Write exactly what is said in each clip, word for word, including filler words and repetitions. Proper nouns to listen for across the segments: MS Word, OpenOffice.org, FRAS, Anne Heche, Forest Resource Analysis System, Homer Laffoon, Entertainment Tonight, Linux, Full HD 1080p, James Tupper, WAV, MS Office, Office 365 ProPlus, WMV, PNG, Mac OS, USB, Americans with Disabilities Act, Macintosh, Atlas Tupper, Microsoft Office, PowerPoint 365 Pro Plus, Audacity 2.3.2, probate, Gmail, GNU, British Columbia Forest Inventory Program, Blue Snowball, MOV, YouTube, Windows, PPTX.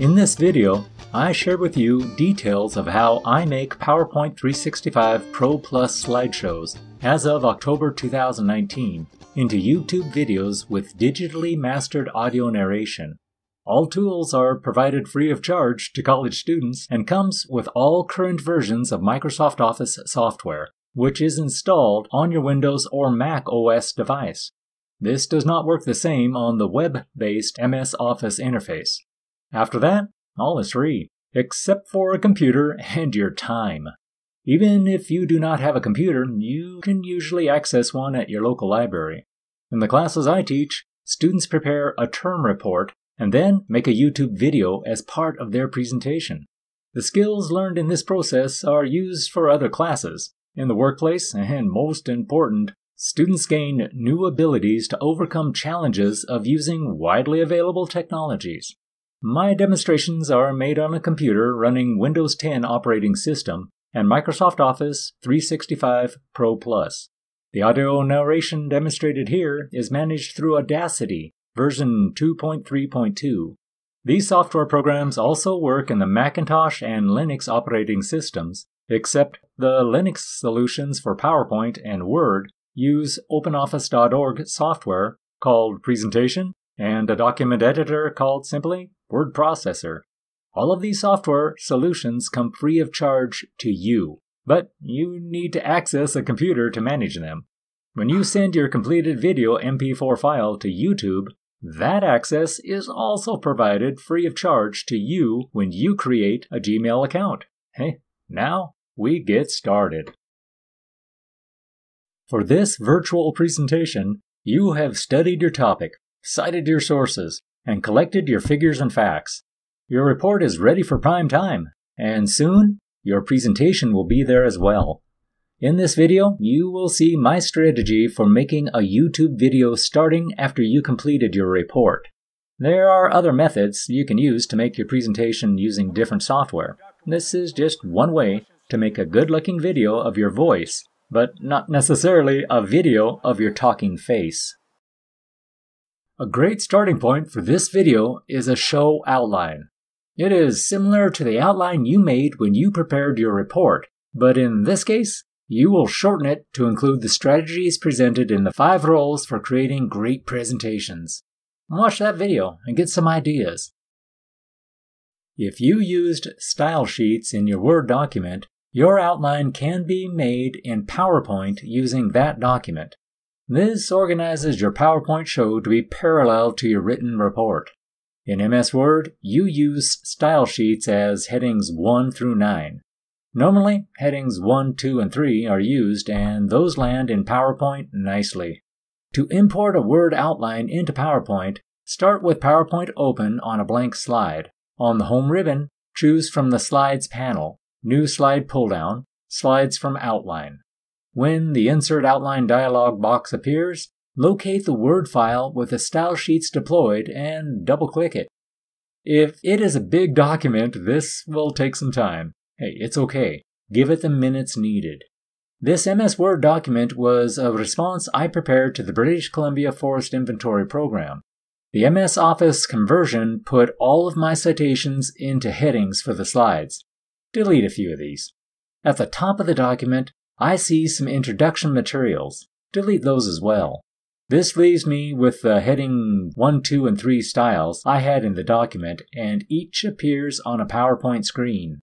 In this video, I share with you details of how I make PowerPoint three sixty-five Pro Plus slideshows as of October two thousand nineteen into YouTube videos with digitally mastered audio narration. All tools are provided free of charge to college students and comes with all current versions of Microsoft Office software, which is installed on your Windows or Mac O S device. This does not work the same on the web-based M S Office interface. After that, all is free, except for a computer and your time. Even if you do not have a computer, you can usually access one at your local library. In the classes I teach, students prepare a term report and then make a YouTube video as part of their presentation. The skills learned in this process are used for other classes. In the workplace, and most important, students gain new abilities to overcome challenges of using widely available technologies. My demonstrations are made on a computer running Windows ten operating system and Microsoft Office three sixty-five Pro Plus. The audio narration demonstrated here is managed through Audacity version two point three point two. These software programs also work in the Macintosh and Linux operating systems, except the Linux solutions for PowerPoint and Word use Open Office dot org software called Presentation and a document editor called simply Word Processor. All of these software solutions come free of charge to you, but you need to access a computer to manage them. When you send your completed video M P four file to YouTube, that access is also provided free of charge to you when you create a Gmail account. Hey, now we get started. For this virtual presentation, you have studied your topic, cited your sources, and collected your figures and facts. Your report is ready for prime time, and soon your presentation will be there as well. In this video, you will see my strategy for making a YouTube video starting after you completed your report. There are other methods you can use to make your presentation using different software. This is just one way to make a good-looking video of your voice, but not necessarily a video of your talking face. A great starting point for this video is a show outline. It is similar to the outline you made when you prepared your report, but in this case, you will shorten it to include the strategies presented in the five roles for creating great presentations. Watch that video and get some ideas. If you used style sheets in your Word document, your outline can be made in PowerPoint using that document. This organizes your PowerPoint show to be parallel to your written report. In M S Word, you use style sheets as headings one through nine. Normally, headings one, two, and three are used, and those land in PowerPoint nicely. To import a Word outline into PowerPoint, start with PowerPoint open on a blank slide. On the Home ribbon, choose from the Slides panel, New Slide pull-down, Slides from Outline. When the Insert Outline dialog box appears, locate the Word file with the style sheets deployed and double-click it. If it is a big document, this will take some time. Hey, it's okay. Give it the minutes needed. This M S Word document was a response I prepared to the British Columbia Forest Inventory Program. The M S Office conversion put all of my citations into headings for the slides. Delete a few of these. At the top of the document, I see some introduction materials. Delete those as well. This leaves me with the heading one, two, and three styles I had in the document, and each appears on a PowerPoint screen.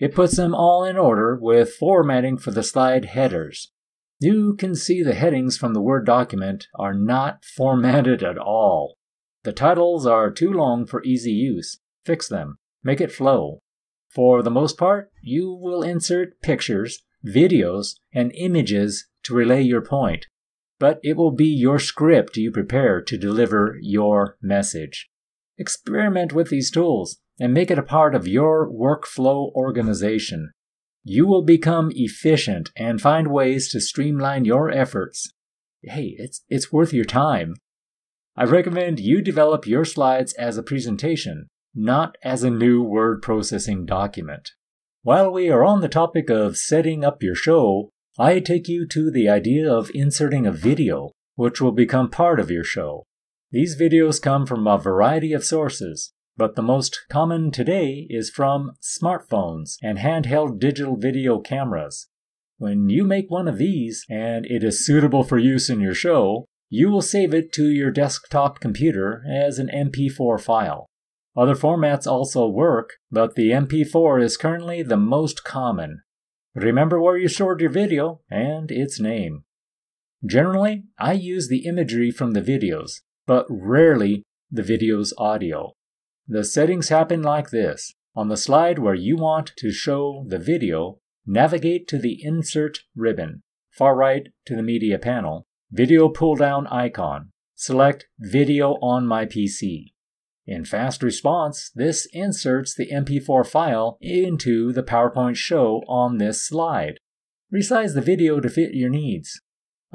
It puts them all in order with formatting for the slide headers. You can see the headings from the Word document are not formatted at all. The titles are too long for easy use. Fix them. Make it flow. For the most part, you will insert pictures, videos, and images to relay your point, but it will be your script you prepare to deliver your message. Experiment with these tools and make it a part of your workflow organization. You will become efficient and find ways to streamline your efforts. Hey, it's, it's worth your time. I recommend you develop your slides as a presentation, not as a new word processing document. While we are on the topic of setting up your show, I take you to the idea of inserting a video, which will become part of your show. These videos come from a variety of sources. but the most common today is from smartphones and handheld digital video cameras. When you make one of these and it is suitable for use in your show, you will save it to your desktop computer as an M P four file. Other formats also work, but the M P four is currently the most common. Remember where you stored your video and its name. Generally, I use the imagery from the videos, but rarely the video's audio. The settings happen like this. On the slide where you want to show the video, navigate to the Insert ribbon, far right to the Media panel, Video pull-down icon. Select Video on my P C. In fast response, this inserts the M P four file into the PowerPoint show on this slide. Resize the video to fit your needs.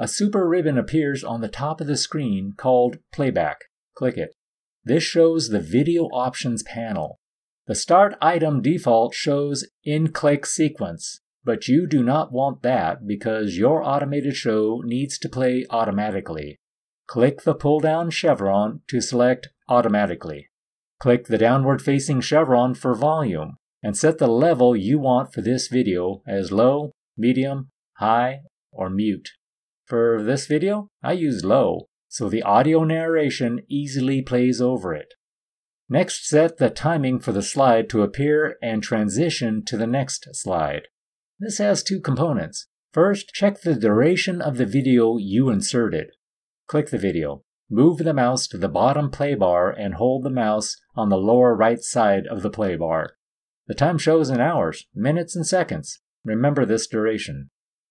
A super ribbon appears on the top of the screen called Playback. Click it. This shows the Video Options panel. The Start Item default shows in-click sequence, but you do not want that because your automated show needs to play automatically. Click the pull-down chevron to select Automatically. Click the downward-facing chevron for volume and set the level you want for this video as low, medium, high, or mute. For this video, I use low, so the audio narration easily plays over it. Next, set the timing for the slide to appear and transition to the next slide. This has two components. First, check the duration of the video you inserted. Click the video. Move the mouse to the bottom play bar and hold the mouse on the lower right side of the play bar. The time shows in hours, minutes, and seconds. Remember this duration.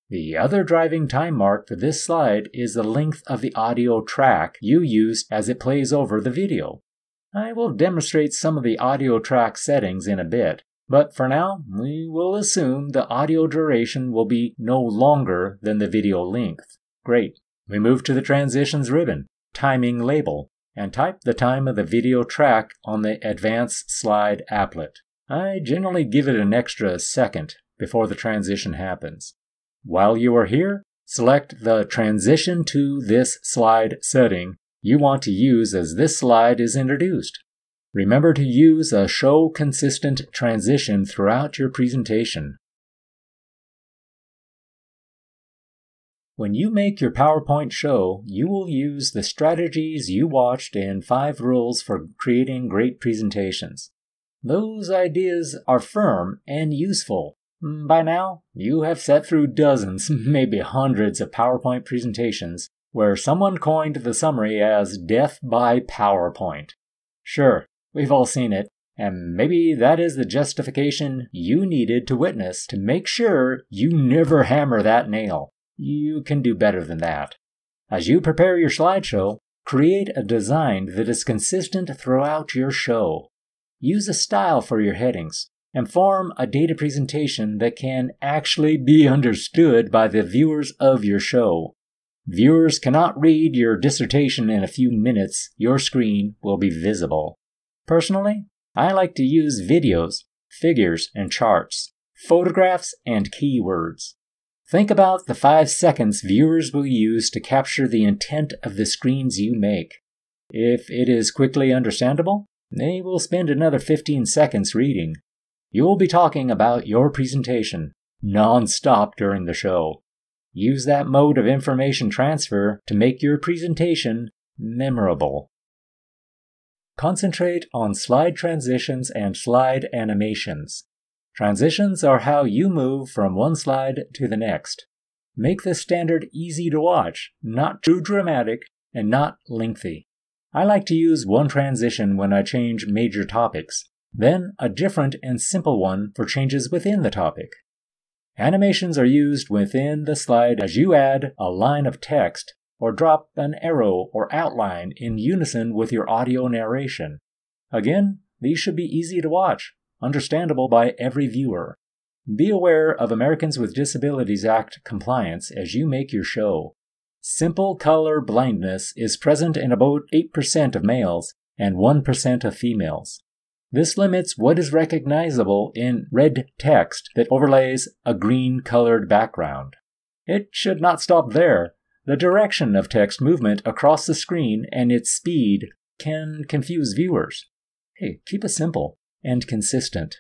The other driving time mark for this slide is the length of the audio track you use as it plays over the video. I will demonstrate some of the audio track settings in a bit, but for now, we will assume the audio duration will be no longer than the video length. Great. We move to the Transitions ribbon. Timing label, and type the time of the video track on the Advanced Slide applet. I generally give it an extra second before the transition happens. While you are here, select the Transition to this slide setting you want to use as this slide is introduced. Remember to use a show consistent transition throughout your presentation. When you make your PowerPoint show, you will use the strategies you watched in five rules for creating great presentations. Those ideas are firm and useful. By now, you have sat through dozens, maybe hundreds of PowerPoint presentations where someone coined the summary as death by PowerPoint. Sure, we've all seen it, and maybe that is the justification you needed to witness to make sure you never hammer that nail. You can do better than that. As you prepare your slideshow, create a design that is consistent throughout your show. Use a style for your headings and form a data presentation that can actually be understood by the viewers of your show. Viewers cannot read your dissertation in a few minutes. Your screen will be visible. Personally, I like to use videos, figures and charts, photographs and keywords. Think about the five seconds viewers will use to capture the intent of the screens you make. If it is quickly understandable, they will spend another fifteen seconds reading. You will be talking about your presentation non-stop during the show. Use that mode of information transfer to make your presentation memorable. Concentrate on slide transitions and slide animations. Transitions are how you move from one slide to the next. Make this standard easy to watch, not too dramatic, and not lengthy. I like to use one transition when I change major topics, then a different and simple one for changes within the topic. Animations are used within the slide as you add a line of text or drop an arrow or outline in unison with your audio narration. Again, these should be easy to watch. Understandable by every viewer. Be aware of Americans with Disabilities Act compliance as you make your show. Simple color blindness is present in about eight percent of males and one percent of females. This limits what is recognizable in red text that overlays a green-colored background. It should not stop there. The direction of text movement across the screen and its speed can confuse viewers. hey, keep it simple and consistent.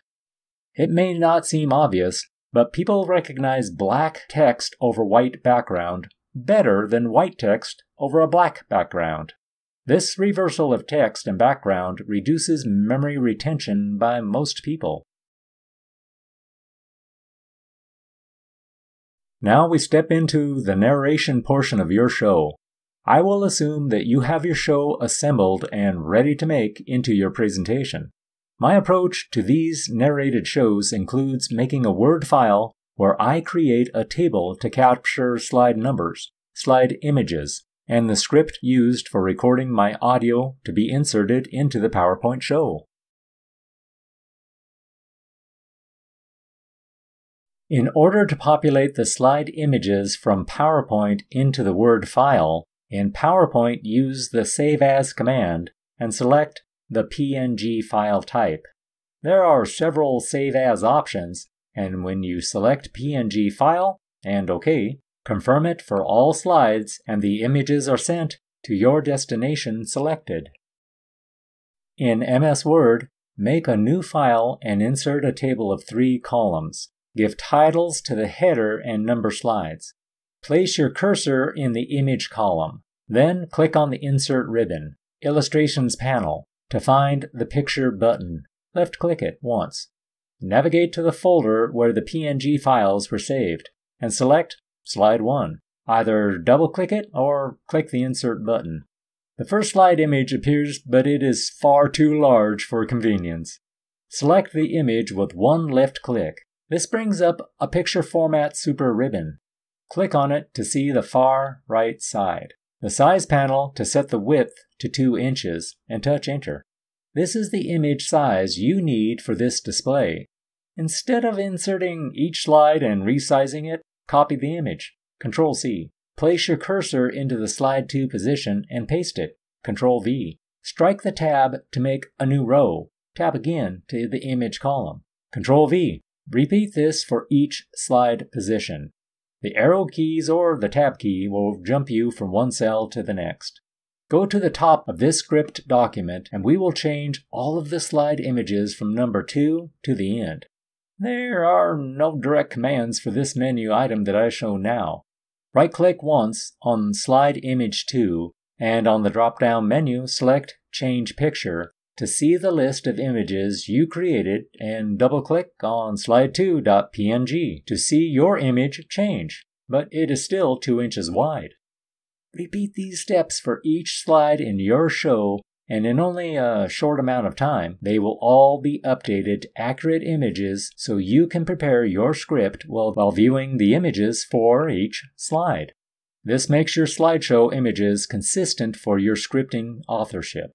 It may not seem obvious, but people recognize black text over white background better than white text over a black background. This reversal of text and background reduces memory retention by most people. Now we step into the narration portion of your show. I will assume that you have your show assembled and ready to make into your presentation. My approach to these narrated shows includes making a Word file where I create a table to capture slide numbers, slide images, and the script used for recording my audio to be inserted into the PowerPoint show. In order to populate the slide images from PowerPoint into the Word file, in PowerPoint use the Save As command and select the P N G file type. There are several Save As options, and when you select P N G file and OK, confirm it for all slides and the images are sent to your destination selected. In M S Word, make a new file and insert a table of three columns. Give titles to the header and number slides. Place your cursor in the image column. Then click on the Insert ribbon, Illustrations panel, to find the Picture button. Left-click it once. Navigate to the folder where the P N G files were saved and select Slide one. Either double-click it or click the Insert button. The first slide image appears, but it is far too large for convenience. Select the image with one left-click. This brings up a Picture Format Super ribbon. Click on it to see the far right side, the Size panel to set the width to two inches, and touch Enter. This is the image size you need for this display. Instead of inserting each slide and resizing it, copy the image. Control C. Place your cursor into the Slide two position and paste it. Control V. Strike the tab to make a new row. Tab again to the image column. Control V. Repeat this for each slide position. The arrow keys or the tab key will jump you from one cell to the next. Go to the top of this script document and we will change all of the slide images from number two to the end. There are no direct commands for this menu item that I show now. Right-click once on slide image two and on the drop-down menu select Change Picture to see the list of images you created, and double-click on slide two dot P N G to see your image change, but it is still two inches wide. Repeat these steps for each slide in your show, and in only a short amount of time, they will all be updated to accurate images so you can prepare your script while, while viewing the images for each slide. This makes your slideshow images consistent for your scripting authorship.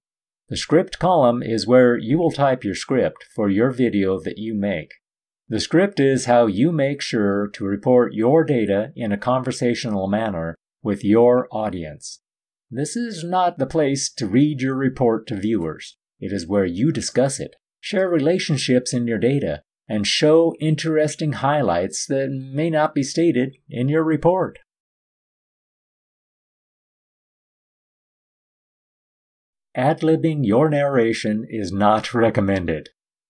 The script column is where you will type your script for your video that you make. The script is how you make sure to report your data in a conversational manner with your audience. This is not the place to read your report to viewers. It is where you discuss it, share relationships in your data, and show interesting highlights that may not be stated in your report. Ad-libbing your narration is not recommended.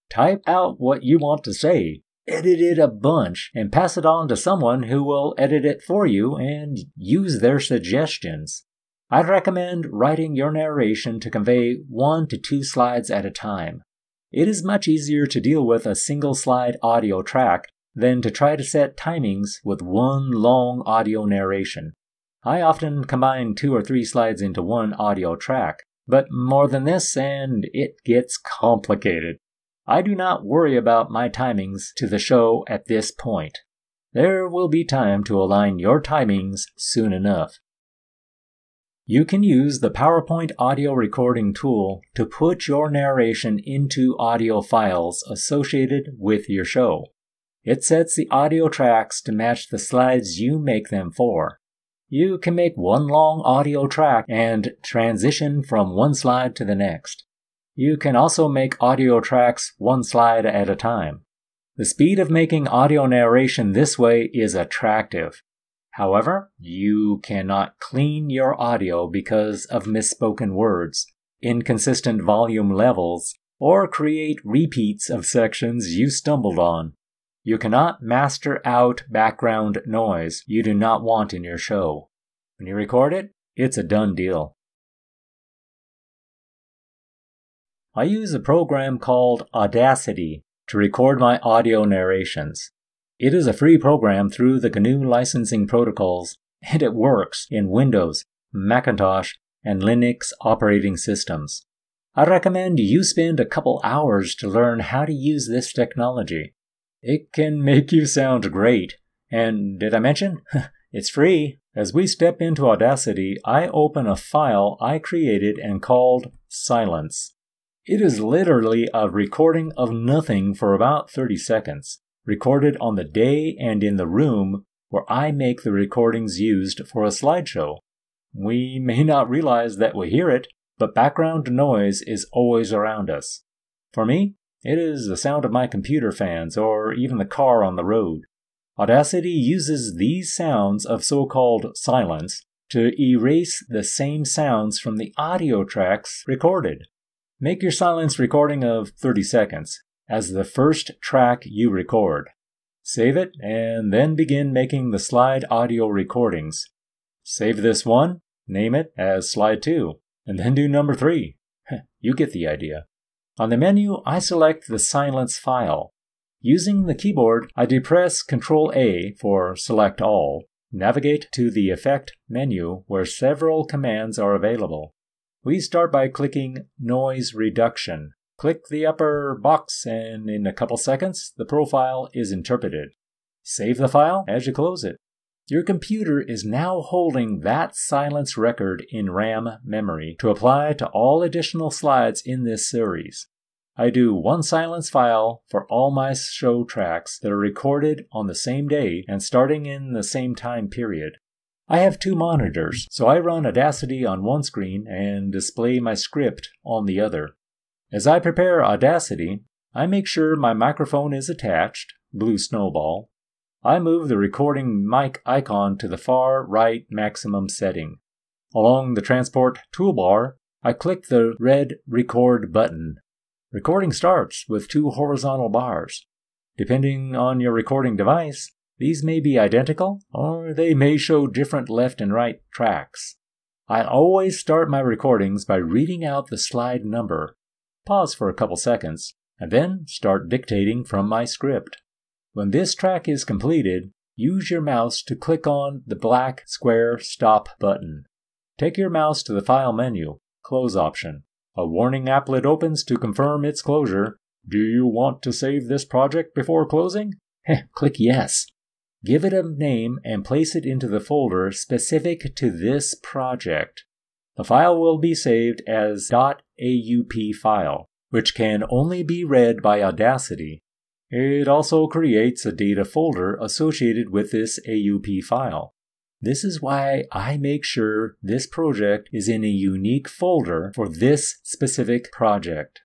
Type out what you want to say, edit it a bunch, and pass it on to someone who will edit it for you and use their suggestions. I'd recommend writing your narration to convey one to two slides at a time. It is much easier to deal with a single slide audio track than to try to set timings with one long audio narration. I often combine two or three slides into one audio track. But more than this, and it gets complicated. I do not worry about my timings to the show at this point. There will be time to align your timings soon enough. You can use the PowerPoint audio recording tool to put your narration into audio files associated with your show. It sets the audio tracks to match the slides you make them for. You can make one long audio track and transition from one slide to the next. You can also make audio tracks one slide at a time. The speed of making audio narration this way is attractive. However, you cannot clean your audio because of misspoken words, inconsistent volume levels, or create repeats of sections you stumbled on. You cannot master out background noise you do not want in your show. When you record it, it's a done deal. I use a program called Audacity to record my audio narrations. It is a free program through the G N U licensing protocols, and it works in Windows, Macintosh, and Linux operating systems. I recommend you spend a couple hours to learn how to use this technology. It can make you sound great. And did I mention? It's free. As we step into Audacity, I open a file I created and called Silence. It is literally a recording of nothing for about thirty seconds, recorded on the day and in the room where I make the recordings used for a slideshow. We may not realize that we hear it, but background noise is always around us. For me, it is the sound of my computer fans or even the car on the road. Audacity uses these sounds of so-called silence to erase the same sounds from the audio tracks recorded. Make your silence recording of thirty seconds as the first track you record. Save it and then begin making the slide audio recordings. Save this one, name it as slide two, and then do number three. You get the idea. On the menu, I select the silence file. Using the keyboard, I depress control A for Select All, navigate to the Effect menu where several commands are available. We start by clicking Noise Reduction. Click the upper box and in a couple seconds, the profile is interpreted. Save the file as you close it. Your computer is now holding that silence record in RAM memory to apply to all additional slides in this series. I do one silence file for all my show tracks that are recorded on the same day and starting in the same time period. I have two monitors, so I run Audacity on one screen and display my script on the other. As I prepare Audacity, I make sure my microphone is attached, Blue Snowball. I move the recording mic icon to the far right maximum setting. Along the transport toolbar, I click the red record button. Recording starts with two horizontal bars. Depending on your recording device, these may be identical or they may show different left and right tracks. I always start my recordings by reading out the slide number, pause for a couple seconds, and then start dictating from my script. When this track is completed, use your mouse to click on the black square stop button. Take your mouse to the file menu, close option. A warning applet opens to confirm its closure. Do you want to save this project before closing? Heh, click yes. Give it a name and place it into the folder specific to this project. The file will be saved as .aup file, which can only be read by Audacity. It also creates a data folder associated with this aup file. This is why I make sure this project is in a unique folder for this specific project.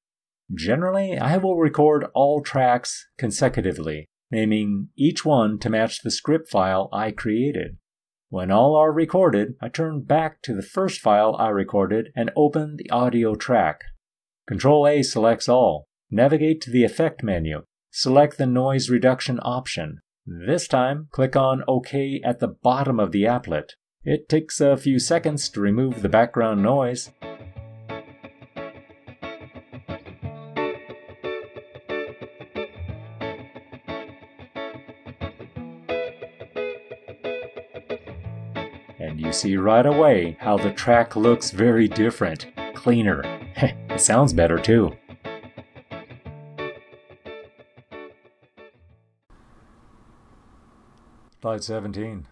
Generally, I will record all tracks consecutively, naming each one to match the script file I created. When all are recorded, I turn back to the first file I recorded and open the audio track. control A selects all. Navigate to the Effect menu. Select the Noise Reduction option. This time, click on OK at the bottom of the applet. It takes a few seconds to remove the background noise. And you see right away how the track looks very different, cleaner. It sounds better too. Slide seventeen.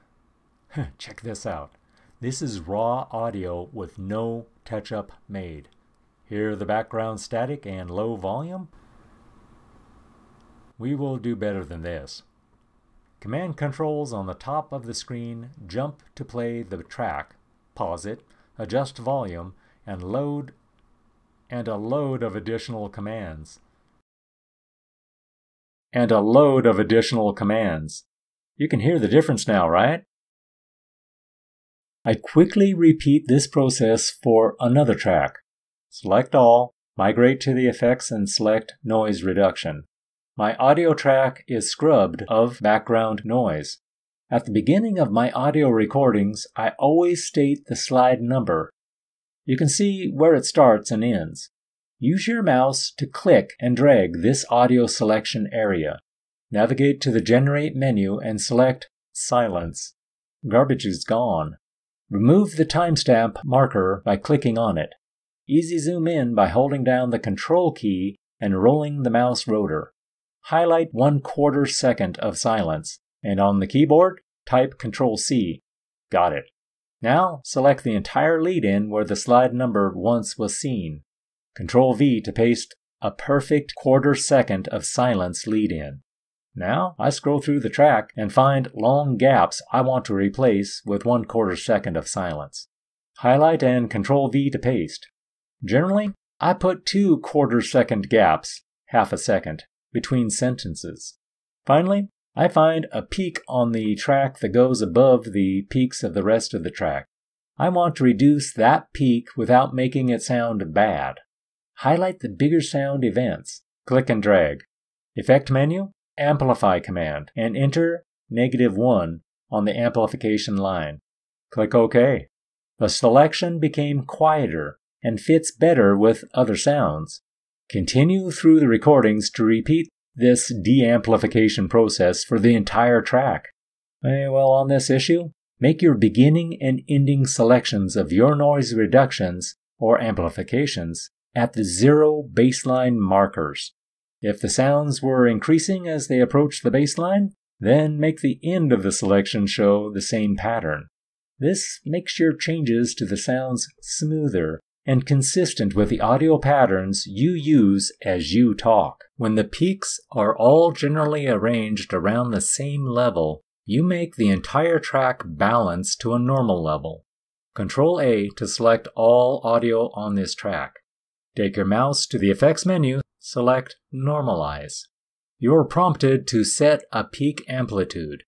Check this out. This is raw audio with no touch-up made. Hear the background static and low volume? We will do better than this. Command controls on the top of the screen jump to play the track, pause it, adjust volume, and load and a load of additional commands. And a load of additional commands. You can hear the difference now, right? I quickly repeat this process for another track. Select all, Migrate to the effects and select Noise Reduction. My audio track is scrubbed of background noise. At the beginning of my audio recordings, I always state the slide number. You can see where it starts and ends. Use your mouse to click and drag this audio selection area. Navigate to the Generate menu and select Silence. Garbage is gone. Remove the timestamp marker by clicking on it. Easy zoom in by holding down the Control key and rolling the mouse rotor. Highlight one quarter second of silence, and on the keyboard, type Control C. Got it. Now, select the entire lead-in where the slide number once was seen. Control V to paste a perfect quarter second of silence lead-in. Now, I scroll through the track and find long gaps I want to replace with one quarter second of silence. Highlight and Control V to paste. Generally, I put two quarter second gaps, half a second, between sentences. Finally, I find a peak on the track that goes above the peaks of the rest of the track. I want to reduce that peak without making it sound bad. Highlight the bigger sound events. Click and drag. Effect menu, Amplify command, and enter negative one on the amplification line. Click OK. The selection became quieter and fits better with other sounds. Continue through the recordings to repeat this deamplification process for the entire track. Well, on this issue, make your beginning and ending selections of your noise reductions or amplifications at the zero baseline markers. If the sounds were increasing as they approach the baseline, then make the end of the selection show the same pattern. This makes your changes to the sounds smoother and consistent with the audio patterns you use as you talk. When the peaks are all generally arranged around the same level, you make the entire track balance to a normal level. Control A to select all audio on this track. Take your mouse to the effects menu, select Normalize. You are prompted to set a peak amplitude.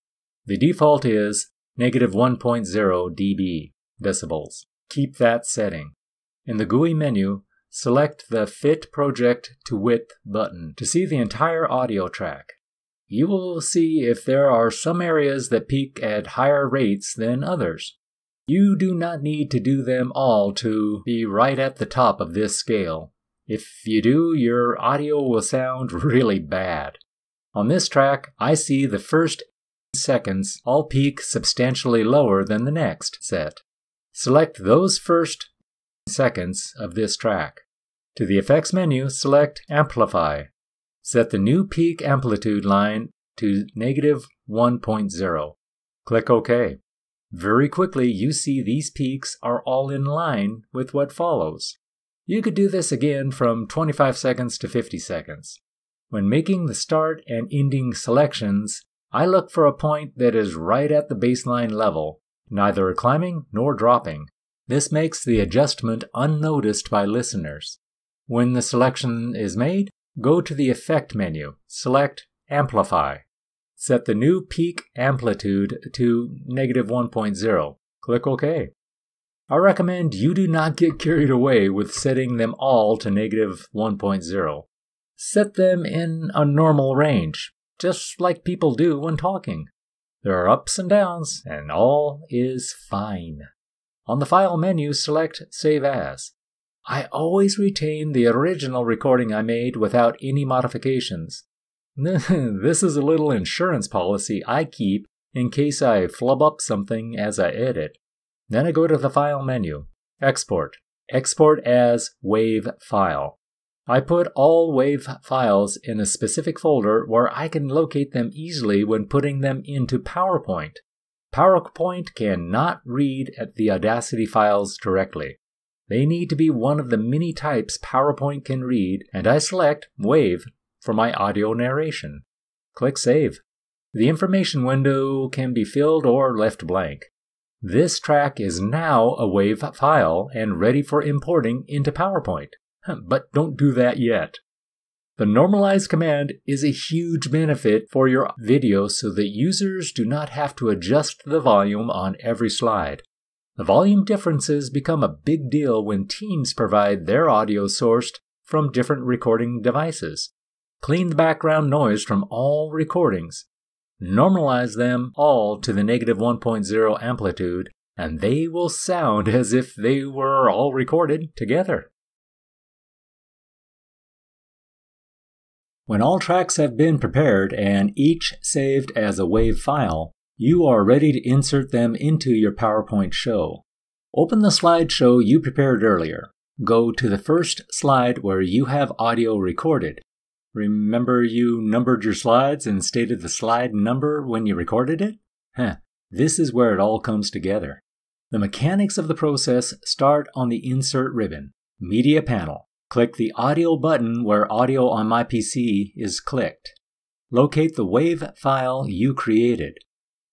The default is negative one point zero decibels, decibels. Keep that setting. In the G U I menu, select the Fit Project to Width button to see the entire audio track. You will see if there are some areas that peak at higher rates than others. You do not need to do them all to be right at the top of this scale. If you do, your audio will sound really bad. On this track, I see the first seconds all peak substantially lower than the next set. Select those first seconds of this track. To the effects menu, select Amplify. Set the new peak amplitude line to negative one point zero. Click OK. Very quickly, you see these peaks are all in line with what follows. You could do this again from twenty-five seconds to fifty seconds. When making the start and ending selections, I look for a point that is right at the baseline level, neither climbing nor dropping. This makes the adjustment unnoticed by listeners. When the selection is made, go to the Effect menu, select Amplify. Set the new peak amplitude to negative one point zero. Click OK. I recommend you do not get carried away with setting them all to negative one point zero. Set them in a normal range, just like people do when talking. There are ups and downs, and all is fine. On the File menu, select Save As. I always retain the original recording I made without any modifications. This is a little insurance policy I keep in case I flub up something as I edit. Then I go to the File menu, Export. Export as WAV file. I put all WAV files in a specific folder where I can locate them easily when putting them into PowerPoint. PowerPoint cannot read at the Audacity files directly. They need to be one of the many types PowerPoint can read, and I select WAV for my audio narration. Click Save. The information window can be filled or left blank. This track is now a WAV file and ready for importing into PowerPoint. But don't do that yet. The Normalize command is a huge benefit for your video so that users do not have to adjust the volume on every slide. The volume differences become a big deal when teams provide their audio sourced from different recording devices. Clean the background noise from all recordings. Normalize them all to the negative one point zero amplitude, and they will sound as if they were all recorded together. When all tracks have been prepared and each saved as a W A V file, you are ready to insert them into your PowerPoint show. Open the slideshow you prepared earlier. Go to the first slide where you have audio recorded. Remember you numbered your slides and stated the slide number when you recorded it? Huh. This is where it all comes together. The mechanics of the process start on the Insert ribbon, Media panel. Click the Audio button where Audio on My P C is clicked. Locate the W A V file you created.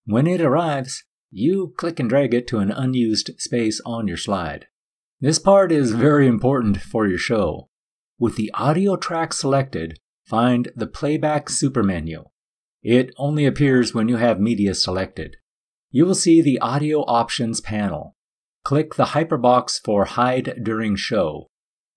When it arrives, you click and drag it to an unused space on your slide. This part is very important for your show. With the audio track selected, find the Playback supermenu. It only appears when you have media selected. You will see the Audio Options panel. Click the hyperbox for Hide During Show.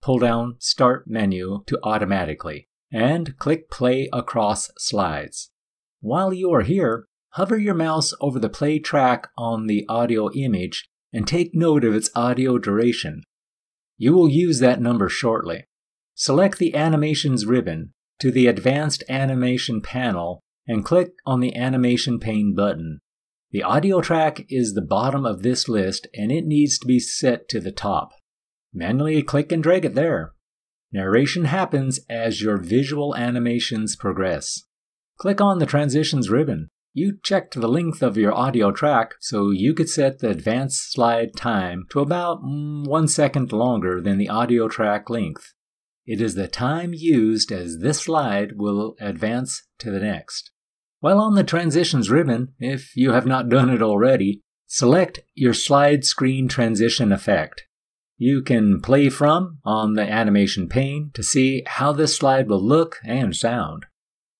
Pull down Start menu to automatically, and click Play Across Slides. While you are here, hover your mouse over the play track on the audio image and take note of its audio duration. You will use that number shortly. Select the Animations ribbon to the Advanced Animation panel and click on the Animation Pane button. The audio track is the bottom of this list and it needs to be set to the top. Manually click and drag it there. Narration happens as your visual animations progress. Click on the Transitions ribbon. You checked the length of your audio track, so you could set the advanced slide time to about mm, one second longer than the audio track length. It is the time used as this slide will advance to the next. While on the Transitions ribbon, if you have not done it already, select your slide screen transition effect. You can play from on the animation pane to see how this slide will look and sound.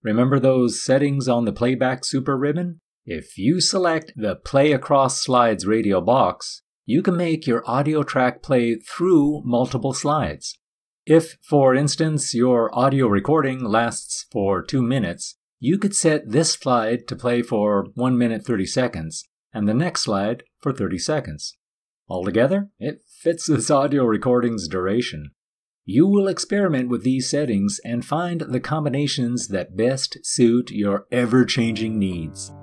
Remember those settings on the Playback Super ribbon? If you select the Play Across Slides radio box, you can make your audio track play through multiple slides. If, for instance, your audio recording lasts for two minutes, you could set this slide to play for one minute thirty seconds, and the next slide for thirty seconds. Altogether, it fits this audio recording's duration. You will experiment with these settings and find the combinations that best suit your ever-changing needs.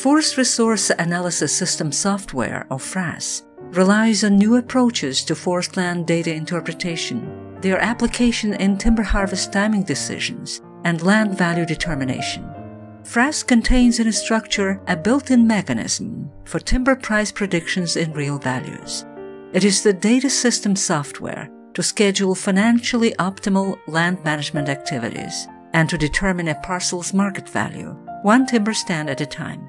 Forest Resource Analysis System software, or F R A S, relies on new approaches to forest land data interpretation, their application in timber harvest timing decisions, and land value determination. F R A S contains in its structure a built-in mechanism for timber price predictions in real values. It is the data system software to schedule financially optimal land management activities and to determine a parcel's market value, one timber stand at a time.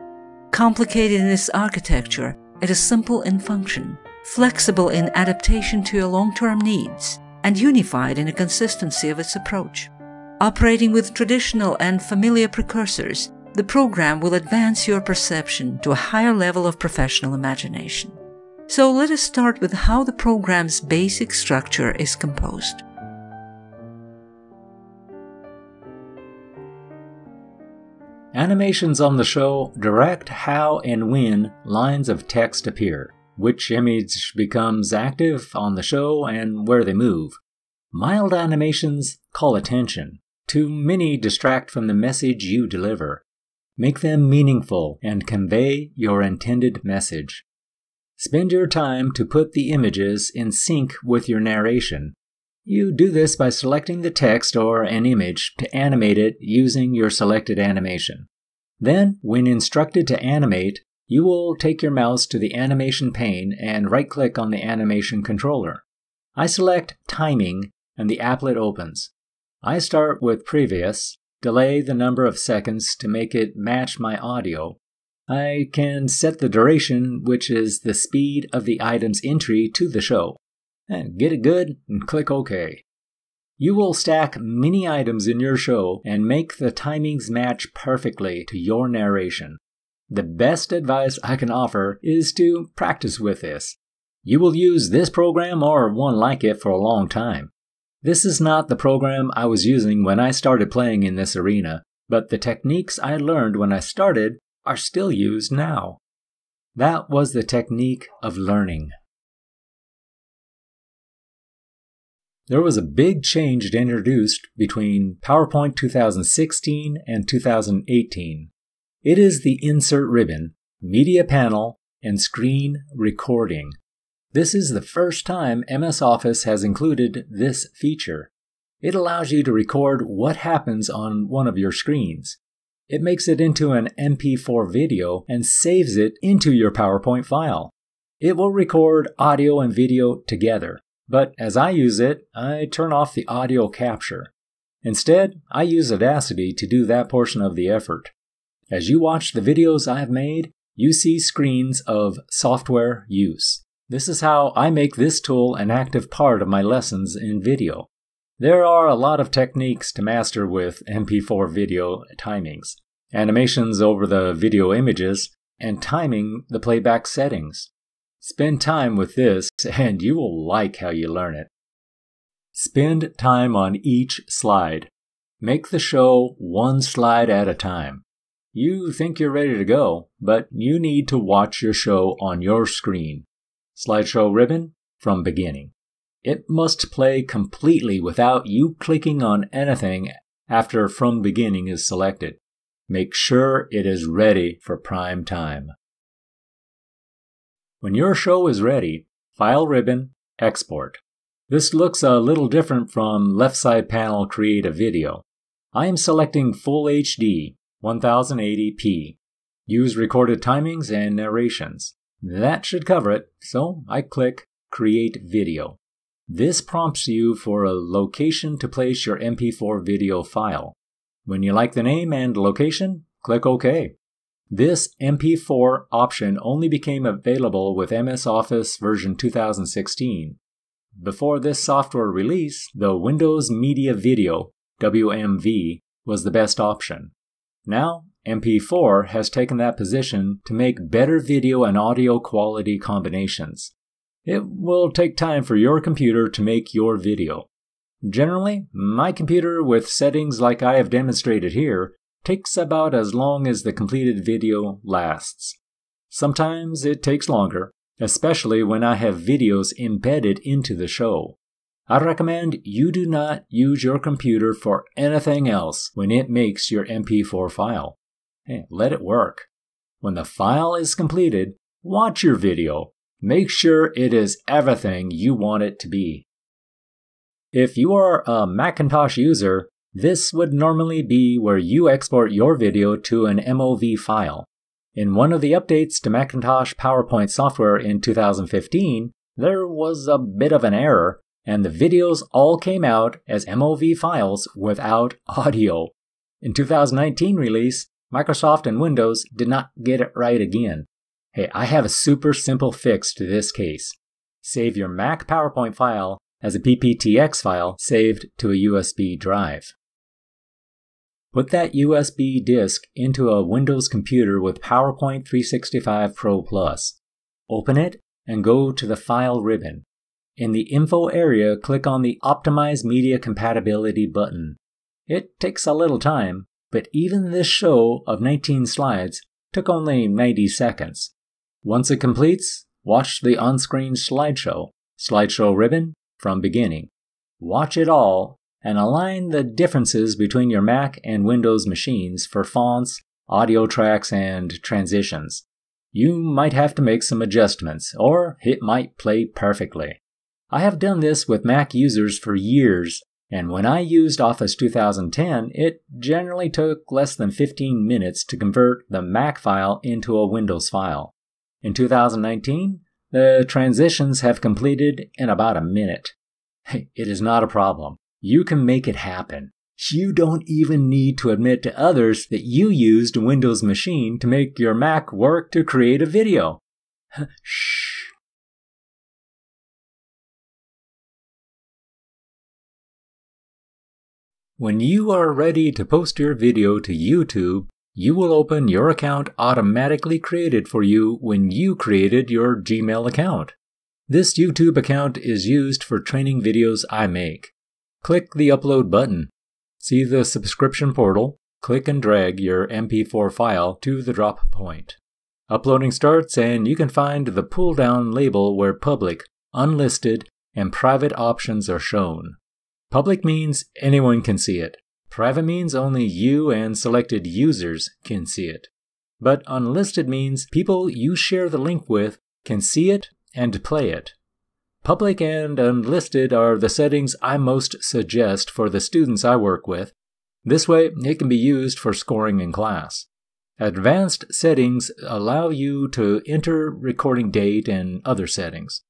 Complicated in its architecture, it is simple in function, flexible in adaptation to your long-term needs, and unified in the consistency of its approach. Operating with traditional and familiar precursors, the program will advance your perception to a higher level of professional imagination. So let us start with how the program's basic structure is composed. Animations on the show direct how and when lines of text appear, which image becomes active on the show, and where they move. Mild animations call attention. Too many distract from the message you deliver. Make them meaningful and convey your intended message. Spend your time to put the images in sync with your narration. You do this by selecting the text or an image to animate it using your selected animation. Then, when instructed to animate, you will take your mouse to the animation pane and right-click on the animation controller. I select Timing, and the applet opens. I start with Previous, delay the number of seconds to make it match my audio. I can set the duration, which is the speed of the item's entry to the show. And get it good and click OK. You will stack many items in your show and make the timings match perfectly to your narration. The best advice I can offer is to practice with this. You will use this program or one like it for a long time. This is not the program I was using when I started playing in this arena, but the techniques I learned when I started are still used now. That was the technique of learning. There was a big change introduced between PowerPoint two thousand sixteen and two thousand eighteen. It is the Insert ribbon, Media Panel, and Screen Recording. This is the first time M S Office has included this feature. It allows you to record what happens on one of your screens. It makes it into an M P four video and saves it into your PowerPoint file. It will record audio and video together. But as I use it, I turn off the audio capture. Instead, I use Audacity to do that portion of the effort. As you watch the videos I've made, you see screens of software use. This is how I make this tool an active part of my lessons in video. There are a lot of techniques to master with M P four video timings, animations over the video images, and timing the playback settings. Spend time with this, and you will like how you learn it. Spend time on each slide. Make the show one slide at a time. You think you're ready to go, but you need to watch your show on your screen. Slideshow ribbon from beginning. It must play completely without you clicking on anything after From Beginning is selected. Make sure it is ready for prime time. When your show is ready, File ribbon, Export. This looks a little different from left side panel Create a Video. I am selecting Full H D ten eighty p. Use recorded timings and narrations. That should cover it, so I click Create Video. This prompts you for a location to place your M P four video file. When you like the name and location, click OK. This M P four option only became available with M S Office version two thousand sixteen. Before this software release, the Windows Media Video, W M V, was the best option. Now, M P four has taken that position to make better video and audio quality combinations. It will take time for your computer to make your video. Generally, my computer with settings like I have demonstrated here takes about as long as the completed video lasts. Sometimes it takes longer, especially when I have videos embedded into the show. I recommend you do not use your computer for anything else when it makes your M P four file. Hey, let it work. When the file is completed, watch your video. Make sure it is everything you want it to be. If you are a Macintosh user, this would normally be where you export your video to an M O V file. In one of the updates to Macintosh PowerPoint software in two thousand fifteen, there was a bit of an error, and the videos all came out as M O V files without audio. In two thousand nineteen release, Microsoft and Windows did not get it right again. Hey, I have a super simple fix to this case. Save your Mac PowerPoint file as a P P T X file saved to a U S B drive. Put that U S B disk into a Windows computer with PowerPoint three sixty-five Pro Plus. Open it and go to the File ribbon. In the Info area, click on the Optimize Media Compatibility button. It takes a little time, but even this show of nineteen slides took only ninety seconds. Once it completes, watch the on-screen slideshow, Slideshow ribbon from beginning. Watch it all, and align the differences between your Mac and Windows machines for fonts, audio tracks, and transitions. You might have to make some adjustments, or it might play perfectly. I have done this with Mac users for years, and when I used Office two thousand ten, it generally took less than fifteen minutes to convert the Mac file into a Windows file. In two thousand nineteen, the transitions have completed in about a minute. Hey, it is not a problem. You can make it happen. You don't even need to admit to others that you used a Windows machine to make your Mac work to create a video. Shh. When you are ready to post your video to YouTube, you will open your account automatically created for you when you created your Gmail account. This YouTube account is used for training videos I make. Click the Upload button. See the subscription portal, click and drag your M P four file to the drop point. Uploading starts and you can find the pull-down label where Public, Unlisted, and Private options are shown. Public means anyone can see it. Private means only you and selected users can see it. But unlisted means people you share the link with can see it and play it. Public and unlisted are the settings I most suggest for the students I work with. This way, it can be used for scoring in class. Advanced settings allow you to enter recording date and other settings.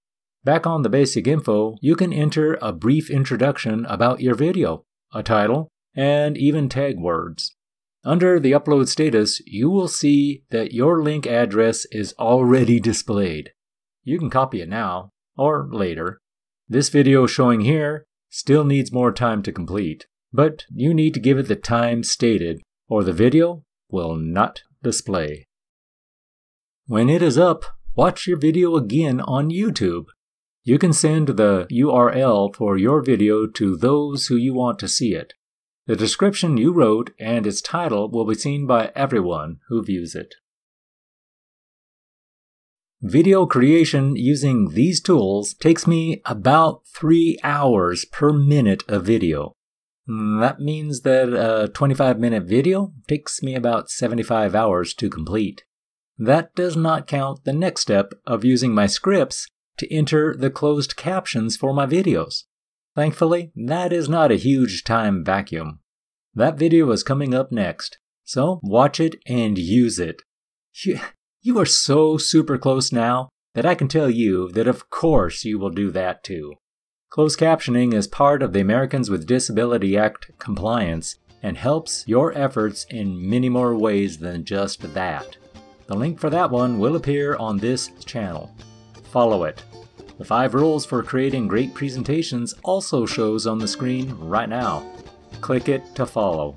Back on the basic info, you can enter a brief introduction about your video, a title, and even tag words. Under the upload status, you will see that your link address is already displayed. You can copy it now, or later. This video showing here still needs more time to complete, but you need to give it the time stated, or the video will not display. When it is up, watch your video again on YouTube. You can send the U R L for your video to those who you want to see it. The description you wrote and its title will be seen by everyone who views it. Video creation using these tools takes me about three hours per minute of video. That means that a twenty-five minute video takes me about seventy-five hours to complete. That does not count the next step of using my scripts to enter the closed captions for my videos. Thankfully, that is not a huge time vacuum. That video is coming up next, so watch it and use it. Yeah. You are so super close now that I can tell you that of course you will do that too. Closed captioning is part of the Americans with Disabilities Act compliance and helps your efforts in many more ways than just that. The link for that one will appear on this channel. Follow it. The five rules for creating great presentations also shows on the screen right now. Click it to follow.